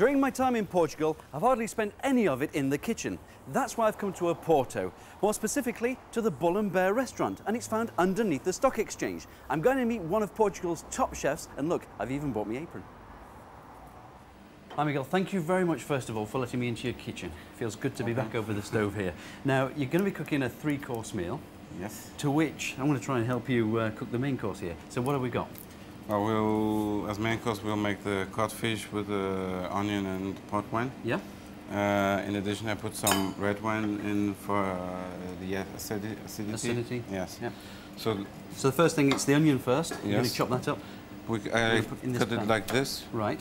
During my time in Portugal, I've hardly spent any of it in the kitchen. That's why I've come to Oporto, more specifically to the Bull and Bear Restaurant, and it's found underneath the Stock Exchange. I'm going to meet one of Portugal's top chefs, and look, I've even brought my apron. Hi Miguel, thank you very much, first of all, for letting me into your kitchen. It feels good to be back over the stove here. Now, you're going to be cooking a three-course meal. Yes. To which I'm going to try and help you cook the main course here. So what have we got? Well, as main course, we'll make the cod fish with the onion and port wine. Yeah. In addition, I put some red wine in for the acidity. Acidity? Yes. Yeah. So the first thing, it's the onion first. Yes. You're going to chop that up. I cut it like this. Right.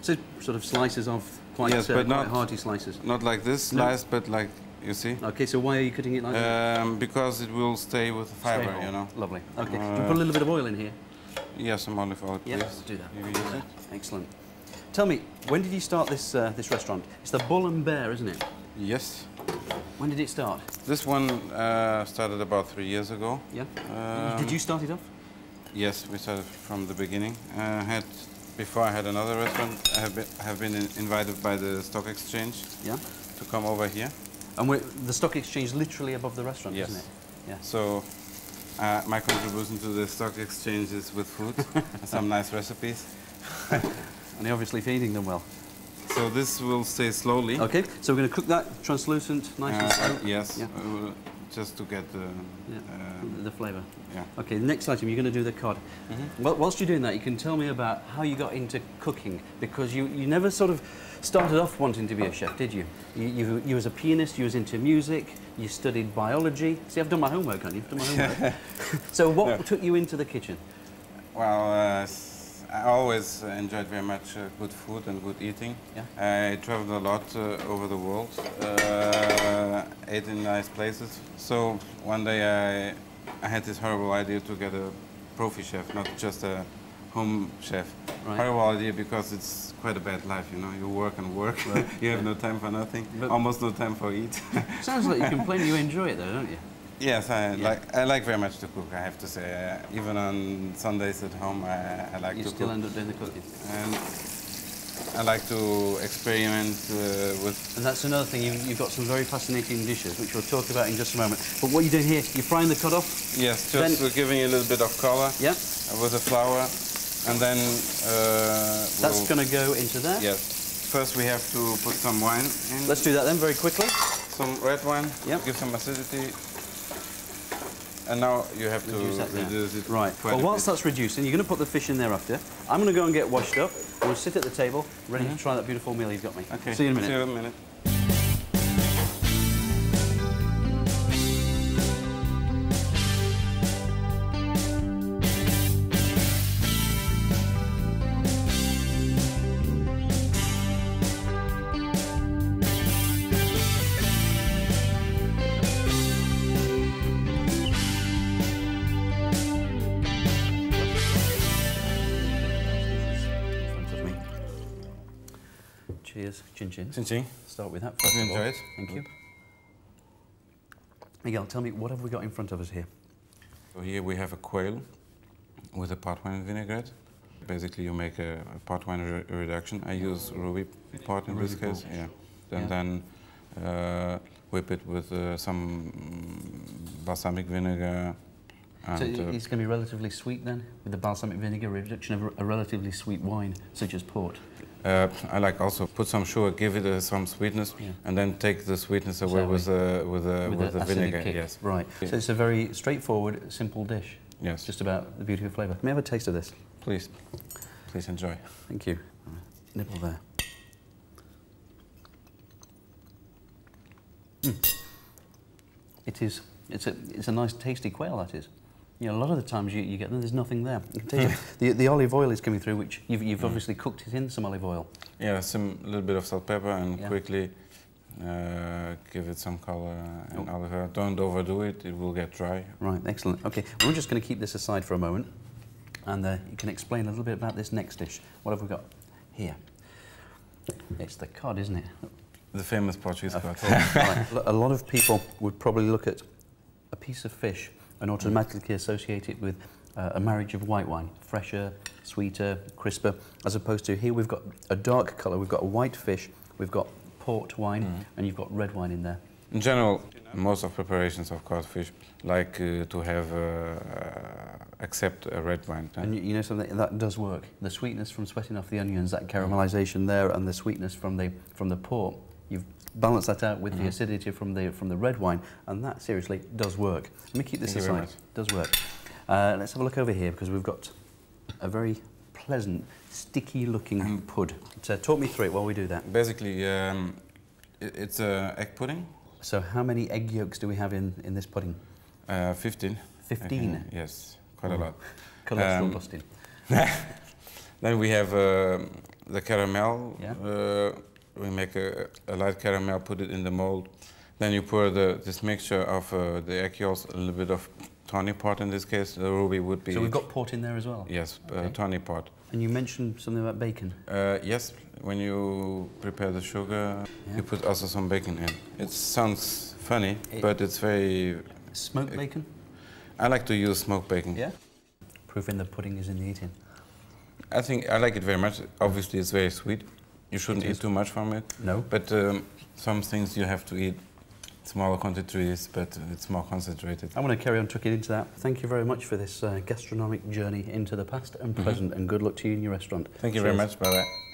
So sort of slices of quite, yes, but quite hearty slices. Not like this slice, no. But like, you see. Okay, so why are you cutting it like that? Because it will stay with the fibre, you know. Lovely. Okay, do you put a little bit of oil in here? Yeah, some olive oil, please. Yeah, do that. Use it. Excellent. Tell me, when did you start this this restaurant? It's the Bull and Bear, isn't it? Yes. When did it start? This one started about 3 years ago. Yeah. Did you start it off? Yes, we started from the beginning. Before I had another restaurant, I have been invited by the Stock Exchange, yeah, to come over here. And the Stock Exchange literally above the restaurant, yes, isn't it? Yeah. So my contribution to the Stock Exchange is with food, and some nice recipes. And you're obviously feeding them well. So this will stay slowly. Okay, so we're going to cook that translucent, nice and slow. Yes, yeah. Just to get the flavour. Yeah. Okay, the next item, you're going to do the cod. Mm-hmm. Well, whilst you're doing that, you can tell me about how you got into cooking, because you never sort of started off wanting to be a chef, did you? You was a pianist, you was into music, you studied biology. See, I've done my homework, haven't you? I've done my homework. So what took you into the kitchen? Well, I always enjoyed very much good food and good eating. Yeah. I traveled a lot over the world, ate in nice places. So one day I had this horrible idea to get a profi chef, not just a home chef. Right. Horrible idea because it's quite a bad life, you know. You work and work, right. You have no time for nothing, but almost no time for eat. Sounds like you complain you enjoy it though, don't you? Yes, I like very much to cook, I have to say. Even on Sundays at home, I like to cook. You still end up doing the cooking? And I like to experiment with... And that's another thing, you've got some very fascinating dishes, which we'll talk about in just a moment. But what are you doing here? You're frying the cod off? Yes, just then... giving it a little bit of colour, yeah, with the flour, and then... that's going to go into there? Yes. First we have to put some wine in. Let's do that then, very quickly. Some red wine, yep, give some acidity. And now you have to reduce it. Right. Well, whilst that's reducing, you're going to put the fish in there after. I'm going to go and get washed up. I'm going to sit at the table, ready to try that beautiful meal he's got me. Okay. See you in a minute. See you in a minute. Cheers. Chin chin. Chin chin. Start with that first of all. Enjoy it. Thank you. Miguel, tell me, what have we got in front of us here? So here we have a quail with a port wine vinaigrette. Basically, you make a port wine reduction. I use Ruby Port in this case. Yeah. And then whip it with some balsamic vinegar. So it's going to be relatively sweet then, with the balsamic vinegar, reduction of a relatively sweet wine, such as port? I like also put some sugar, give it some sweetness, yeah, and then take the sweetness away with the vinegar. Kick. Yes, right. Yeah. So it's a very straightforward, simple dish. Yes, just about the beauty of flavour. May I have a taste of this? Please, please enjoy. Thank you. Nibble there. Mm. It is. It's a nice, tasty quail. That is. You know, a lot of the times you get them, there's nothing there. You can taste it. The olive oil is coming through, which you've obviously cooked it in some olive oil. Yeah, some little bit of salt, pepper, and quickly give it some colour and olive oil. Don't overdo it; it will get dry. Right, excellent. Okay, we're just going to keep this aside for a moment, and you can explain a little bit about this next dish. What have we got here? It's the cod, isn't it? The famous Portuguese cod. Right. A lot of people would probably look at a piece of fish and automatically associate it with a marriage of white wine, fresher, sweeter, crisper, as opposed to here we've got a dark colour, we've got a white fish, we've got port wine, and you've got red wine in there. In general, most of preparations of codfish like to have accept a red wine. And you know something, that does work. The sweetness from sweating off the onions, that caramelization there, and the sweetness from the port, you've balanced that out with the acidity from the red wine, and that seriously does work. Let me keep this aside. It does work. Let's have a look over here, because we've got a very pleasant, sticky-looking pud. So talk me through it while we do that. Basically, it's an egg pudding. So how many egg yolks do we have in this pudding? 15. 15? Yes, quite a lot. Cholesterol busting. Then we have the caramel. Yeah. We make a light caramel, put it in the mold. Then you pour this mixture of the egg yolks, a little bit of Tawny Port in this case. The Ruby would be... So we've got port in there as well? Yes, okay. Tawny Port. And you mentioned something about bacon? Yes, when you prepare the sugar, you put also some bacon in. It sounds funny, but it's very... Smoked bacon? I like to use smoked bacon. Yeah? Proving the pudding is in the eating. I think I like it very much. Obviously, it's very sweet. You shouldn't eat too much from it. No. But some things you have to eat smaller quantities, but it's more concentrated. I want to carry on tucking into that. Thank you very much for this gastronomic journey into the past, and pleasant and good luck to you in your restaurant. Thank you very much. Bye-bye.